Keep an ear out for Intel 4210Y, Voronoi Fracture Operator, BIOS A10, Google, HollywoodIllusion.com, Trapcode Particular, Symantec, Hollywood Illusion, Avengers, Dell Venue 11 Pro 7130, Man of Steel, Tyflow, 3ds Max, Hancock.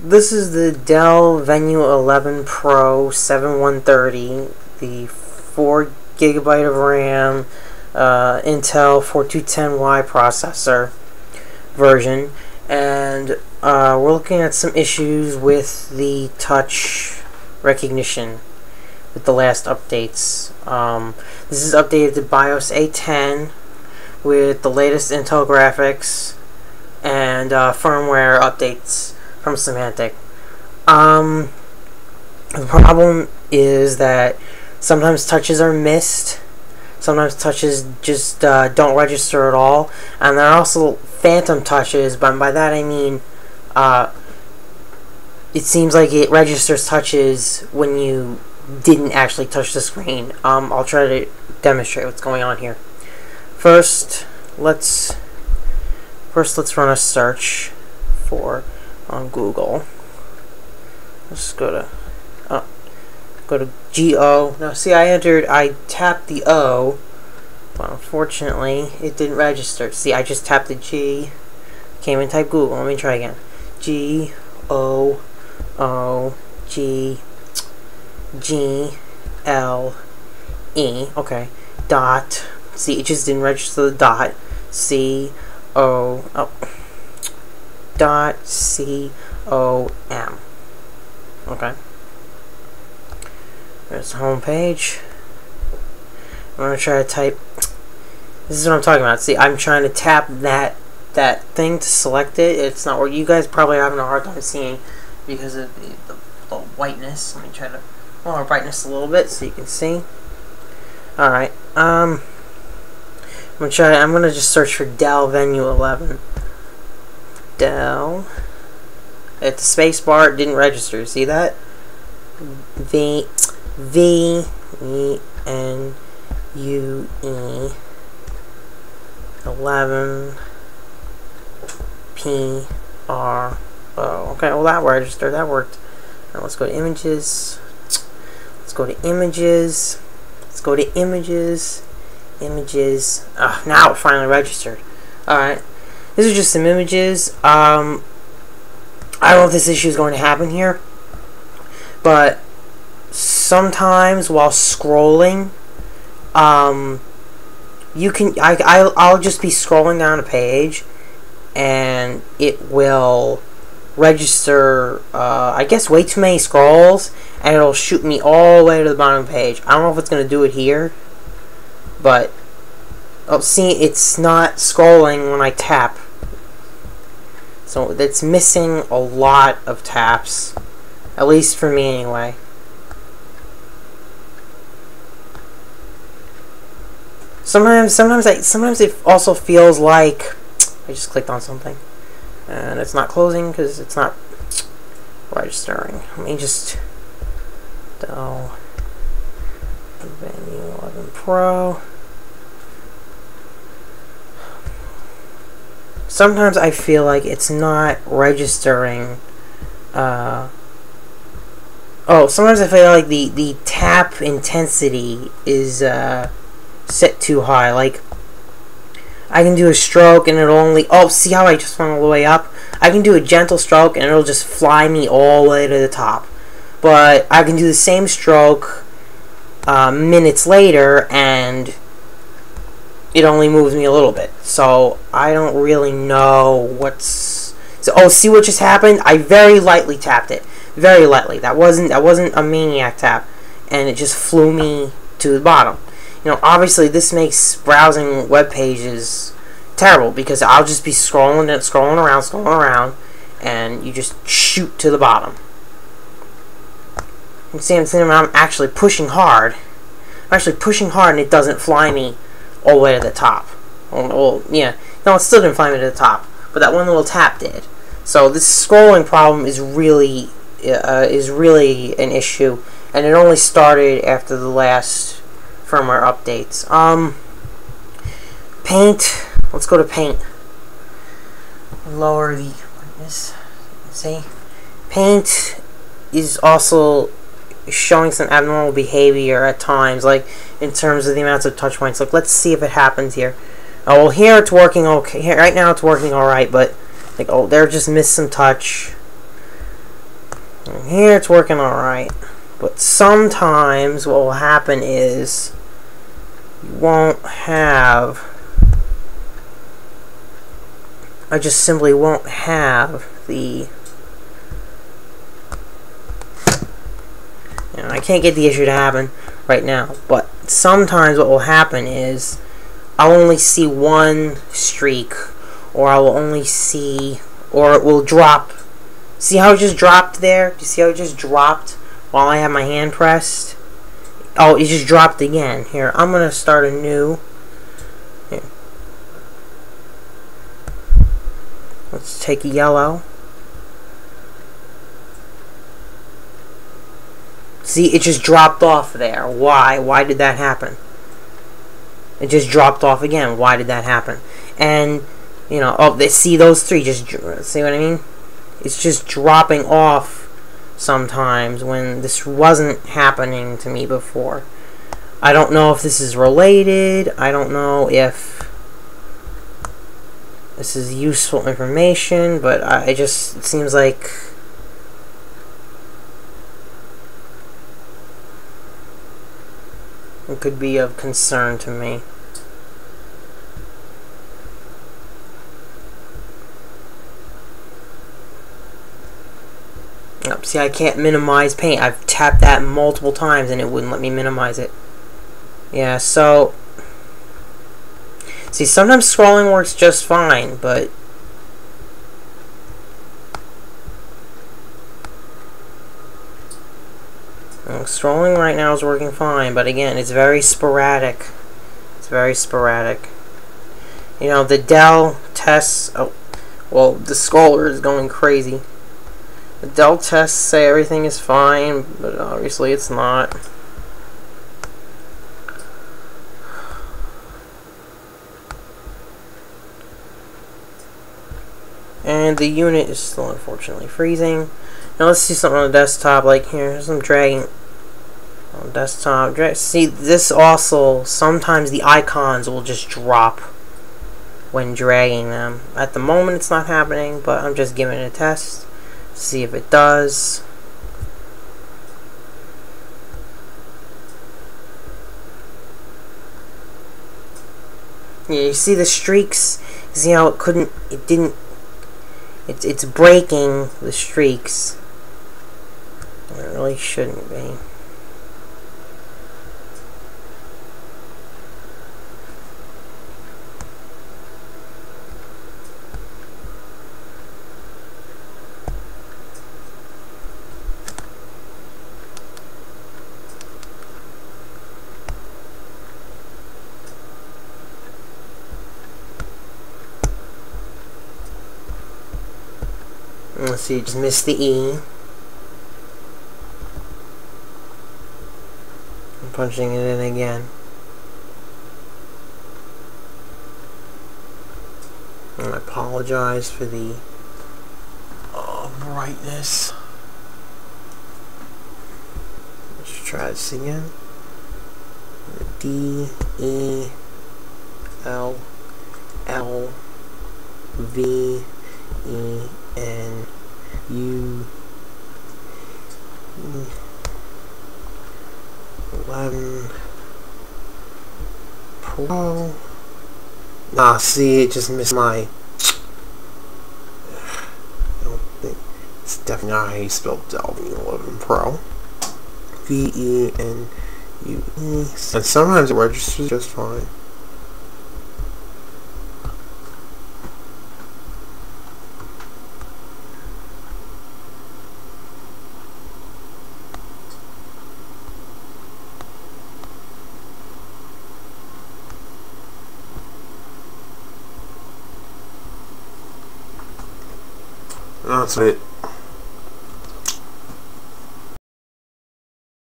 This is the Dell Venue 11 Pro 7130, the 4GB of RAM, Intel 4210Y processor version, and we're looking at some issues with the touch recognition with the last updates. This is updated to BIOS A10 with the latest Intel graphics and firmware updates from Symantec. The problem is that sometimes touches are missed, sometimes touches just don't register at all, and there are also phantom touches, but by that I mean it seems like it registers touches when you didn't actually touch the screen. I'll try to demonstrate what's going on here. First let's run a search for on Google. Let's go to G-O. Now see, I tapped the O, but unfortunately it didn't register. See, I just tapped the G, came and typed Google. Let me try again. G-O-O-G-G-L-E, okay, dot, see, it just didn't register the dot, C-O, oh, dot C-O-M. Okay. There's the home page. I'm gonna try to type. This is what I'm talking about. See, I'm trying to tap that thing to select it. It's not what you guys probably are having a hard time seeing because of the whiteness. Let me try to lower brightness a little bit so you can see. Alright, I'm gonna just search for Dell Venue 11. Dell. At the space bar, it didn't register. See that? V-E-N-U-E 11 P-R-O. Okay, well that registered. That worked. Now let's go to images. Let's go to images. Let's go to images. Images. Oh, now it finally registered. Alright. These are just some images. I don't know if this issue is going to happen here, but sometimes while scrolling, I'll just be scrolling down a page, and it will register, I guess, way too many scrolls, and it'll shoot me all the way to the bottom of the page. I don't know if it's going to do it here, but oh, see, it's not scrolling when I tap. So that's missing a lot of taps, at least for me anyway. Sometimes it also feels like I just clicked on something and it's not closing because it's not registering. Let me just Dell Venue 11 Pro. Sometimes I feel like it's not registering. Sometimes I feel like the tap intensity is set too high. Like, I can do a stroke and it'll only... Oh, see how I just went all the way up? I can do a gentle stroke and it'll just fly me all the way to the top. But I can do the same stroke minutes later and it only moves me a little bit, so I don't really know what's... So, oh, see what just happened? I very lightly tapped it, very lightly. That wasn't a maniac tap, and it just flew me to the bottom. You know, obviously this makes browsing web pages terrible because I'll just be scrolling and scrolling around, and you just shoot to the bottom. You see, I'm actually pushing hard. I'm actually pushing hard, and it doesn't fly me all the way to the top. Well, yeah. No, it still didn't fly me to the top, but that one little tap did. So this scrolling problem is really an issue, and it only started after the last firmware updates. Paint. Let's go to Paint. Lower the brightness. See, Paint is also showing some abnormal behavior at times, like in terms of the amounts of touch points. Like, let's see if it happens here. Oh, well, here it's working okay. Here, right now it's working alright, but like, oh, there just missed some touch. And here it's working alright, but sometimes what will happen is you won't have, I just simply won't have the, and I can't get the issue to happen right now, but sometimes what will happen is I'll only see one streak, or I will only see, or it will drop. See how it just dropped there? Do you see how it just dropped while I have my hand pressed? Oh, it just dropped again. Here, I'm going to start a new. Here. Let's take a yellow. See, it just dropped off there. Why? Why did that happen? It just dropped off again. Why did that happen? And, you know, oh, they see those three just, see what I mean? It's just dropping off sometimes when this wasn't happening to me before. I don't know if this is related. I don't know if this is useful information, but I just, it seems like it could be of concern to me. See, I can't minimize paint. I've tapped that multiple times and it wouldn't let me minimize it. Yeah, so see, sometimes scrolling works just fine, but scrolling right now is working fine, but again, it's very sporadic. It's very sporadic. You know, the Dell tests, oh, well, the scroller is going crazy. The Dell tests say everything is fine, but obviously it's not. And the unit is still unfortunately freezing. Now let's see something on the desktop, like here, some dragging on desktop. See, this also, sometimes the icons will just drop when dragging them. At the moment it's not happening, but I'm just giving it a test. See if it does. Yeah, you see the streaks. You see how it couldn't? It didn't. It's breaking the streaks. It really shouldn't be. Let's see, you just missed the E. I'm punching it in again. And I apologize for the brightness. Let's try this again. D, E, L, L, V, E, N, U, 11 Pro. Nah, see, it just missed my. I don't think it's definitely not how you spell Dell Venue 11 Pro. V E N U E. And sometimes it registers just fine. That's it.